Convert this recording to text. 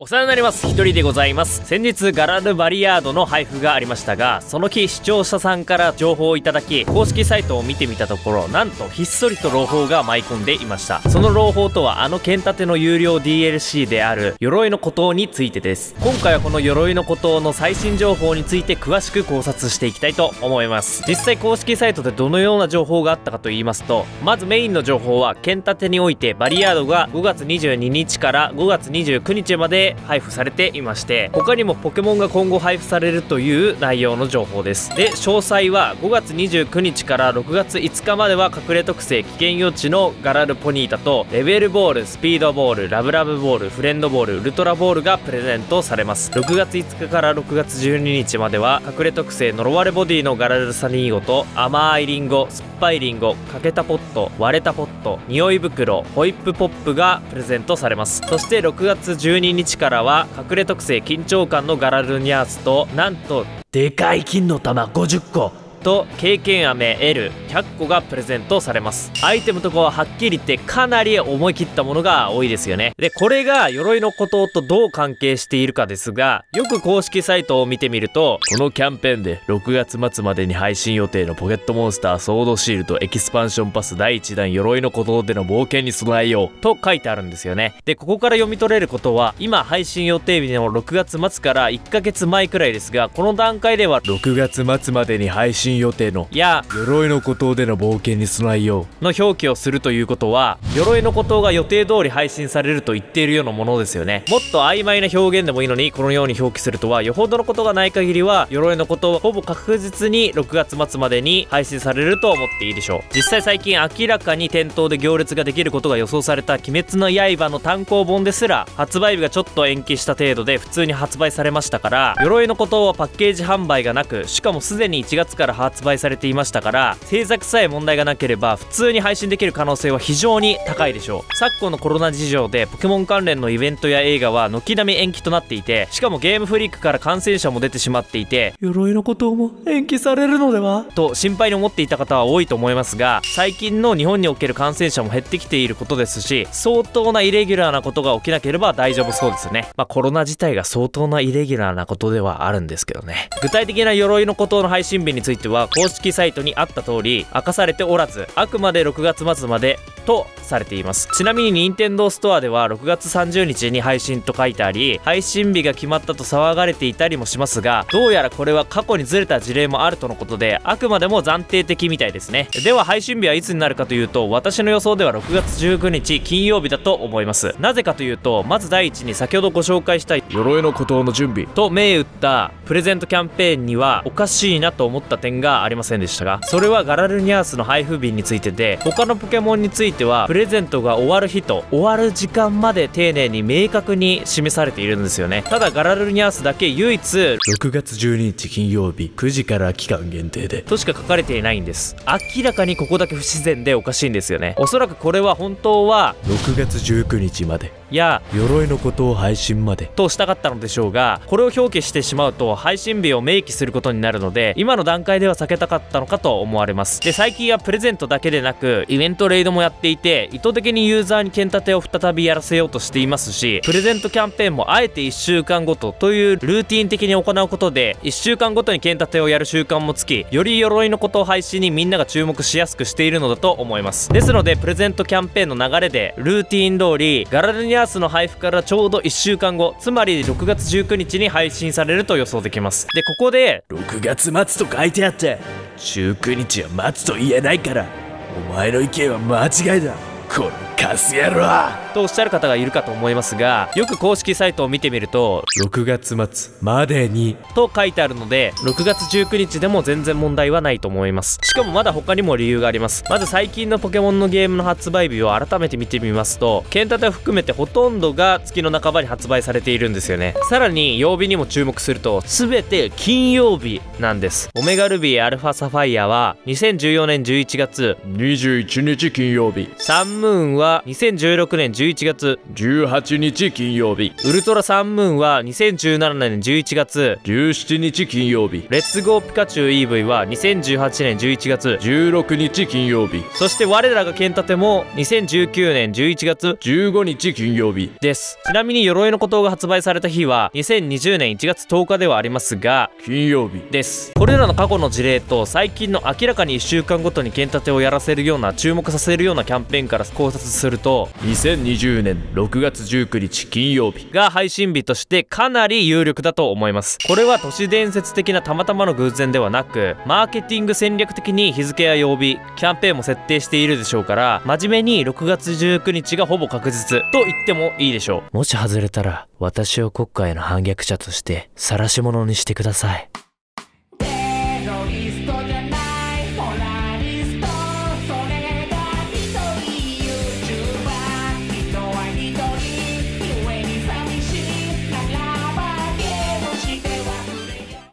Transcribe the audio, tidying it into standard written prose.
お世話になります。一人でございます。先日、ガラルバリヤードの配布がありましたが、その日、視聴者さんから情報をいただき、公式サイトを見てみたところ、なんと、ひっそりと朗報が舞い込んでいました。その朗報とは、あの剣盾の有料 DLC である、鎧の孤島についてです。今回はこの鎧の孤島の最新情報について詳しく考察していきたいと思います。実際、公式サイトでどのような情報があったかと言いますと、まずメインの情報は、剣盾において、バリヤードが5月22日から5月29日まで、配布されていまして、他にもポケモンが今後配布されるという内容の情報です。で、詳細は5月29日から6月5日までは隠れ特性危険予知のガラルポニータとレベルボール、スピードボール、ラブラブボール、フレンドボール、ウルトラボールがプレゼントされます。6月5日から6月12日までは隠れ特性呪われボディのガラルサニーゴと甘いリンゴ、酸っぱいリンゴ、欠けたポット、割れたポット、匂い袋、ホイップポップがプレゼントされます。そして6月12日からは隠れ特性緊張感のガラルニャースと、なんとでかい金の玉50個と経験飴 L100 個がプレゼントされます。アイテムとかははっきり言ってかなり思い切ったものが多いですよね。で、これが鎧の孤島とどう関係しているかですが、よく公式サイトを見てみると、このキャンペーンで6月末までに配信予定のポケットモンスターソードシールドエキスパンションパス第1弾鎧の孤島での冒険に備えようと書いてあるんですよね。で、ここから読み取れることは、今配信予定日の6月末から1ヶ月前くらいですが、この段階では6月末までに配信予定のや鎧の孤島での冒険に備えようの表記をするということは、鎧の孤島が予定通り配信されると言っているようなものですよね。もっと曖昧な表現でもいいのに、このように表記するとは、よほどのことがない限りは鎧の孤島はほぼ確実に6月末までに配信されると思っていいでしょう。実際最近明らかに店頭で行列ができることが予想された鬼滅の刃の単行本ですら、発売日がちょっと延期した程度で普通に発売されましたから、鎧の孤島はパッケージ販売がなく、しかもすでに1月から発売されていましたから、制作さえ問題がなければ普通に配信できる可能性は非常に高いでしょう。昨今のコロナ事情でポケモン関連のイベントや映画は軒並み延期となっていて、しかもゲームフリークから感染者も出てしまっていて、鎧の孤島も延期されるのではと心配に思っていた方は多いと思いますが、最近の日本における感染者も減ってきていることですし、相当なイレギュラーなことが起きなければ大丈夫そうですね。まあコロナ自体が相当なイレギュラーなことではあるんですけどね。具体的な鎧の孤島の配信日については公式サイトにあった通り明かされておらず、あくまで6月末までとされています。ちなみに NintendoStore では6月30日に配信と書いてあり、配信日が決まったと騒がれていたりもしますが、どうやらこれは過去にずれた事例もあるとのことで、あくまでも暫定的みたいですね。では配信日はいつになるかというと、私の予想では6月19日金曜日だと思います。なぜかというと、まず第一に先ほどご紹介した鎧の孤島の準備と銘打ったプレゼントキャンペーンにはおかしいなと思った点がありませんでしたが、それはガラルニャースの配布日についてで、他のポケモンについてはプレゼントが終わる日と終わる時間まで丁寧に明確に示されているんですよね。ただガラルニャースだけ唯一6月12日金曜日9時から期間限定でとしか書かれていないんです。明らかにここだけ不自然でおかしいんですよね。おそらくこれは本当は6月19日までや鎧の孤島配信までとしたかったのでしょうが、これを表記してしまうと配信日を明記することになるので、今の段階では避けたかったのかと思われます。で、最近はプレゼントだけでなくイベントレイドもやっていて、意図的にユーザーに剣盾を再びやらせようとしていますし、プレゼントキャンペーンもあえて1週間ごとというルーティン的に行うことで、1週間ごとに剣盾をやる習慣もつき、より鎧の孤島配信にみんなが注目しやすくしているのだと思います。ですのでプレゼントキャンペーンの流れでルーティン通りガラルニャースの配布からちょうど1週間後、つまり6月19日に配信されると予想できます。で、ここで6月末と書いてあって19日は待つと言えないから、お前の意見は間違いだこれカス野郎とおっしゃる方がいるかと思いますが、よく公式サイトを見てみると6月末までにと書いてあるので、6月19日でも全然問題はないと思います。しかもまだ他にも理由があります。まず最近のポケモンのゲームの発売日を改めて見てみますと、剣盾を含めてほとんどが月の半ばに発売されているんですよね。さらに曜日にも注目すると全て金曜日なんです。オメガルビーアルファサファイアは2014年11月21日金曜日、サンムーンはは2016年11月18日金曜日、ウルトラサンムーンは2017年11月17日金曜日、レッツゴーピカチュウ EV は2018年11月16日金曜日、そして我らが剣盾も2019年11月15日金曜日です。ちなみに鎧の孤島が発売された日は2020年1月10日ではありますが金曜日です。これらの過去の事例と最近の明らかに1週間ごとに剣盾をやらせるような注目させるようなキャンペーンから考察すると、2020年6月19日金曜日が配信日としてかなり有力だと思います。これは都市伝説的なたまたまの偶然ではなく、マーケティング戦略的に日付や曜日、キャンペーンも設定しているでしょうから、真面目に6月19日がほぼ確実と言ってもいいでしょう。もし外れたら私を国家への反逆者として晒し者にしてください。